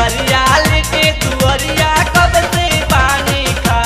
हरियाली के दुअरिया कब से पानी खा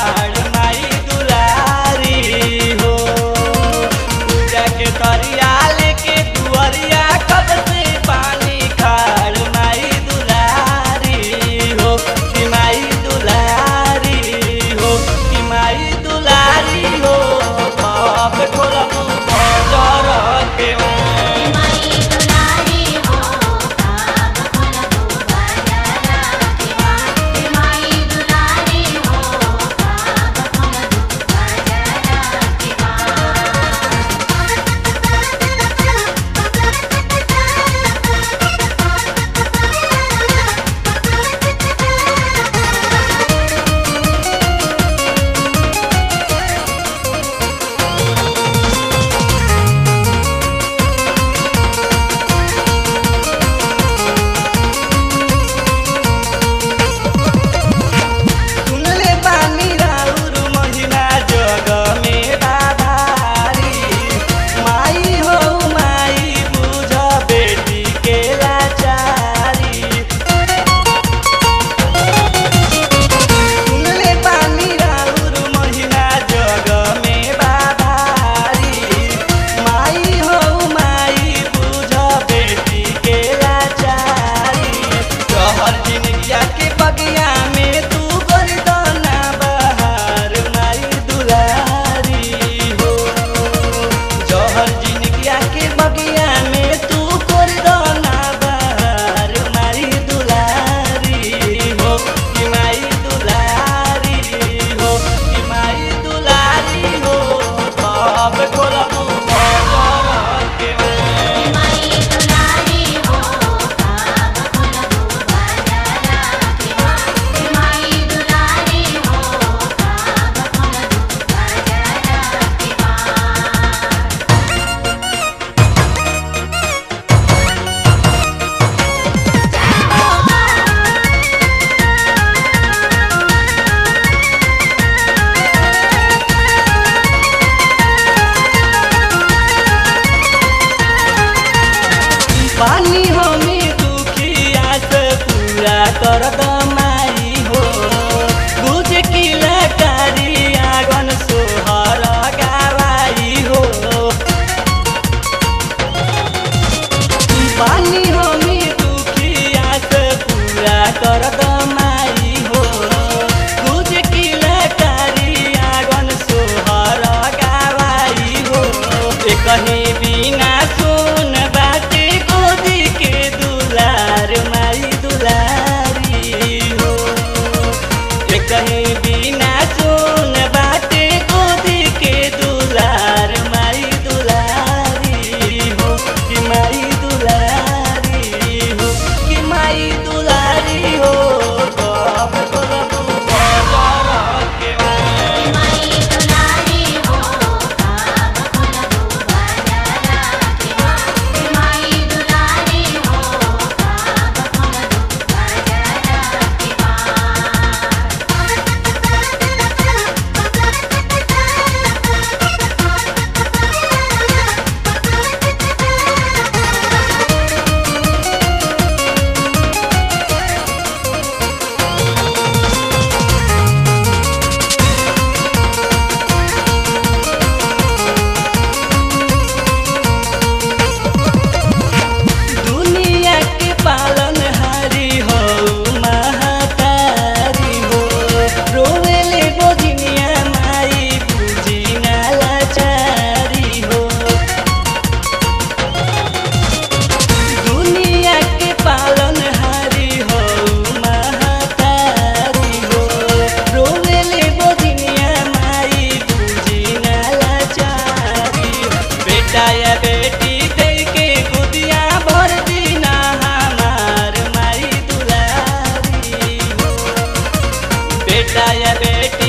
बेटा या बेटी।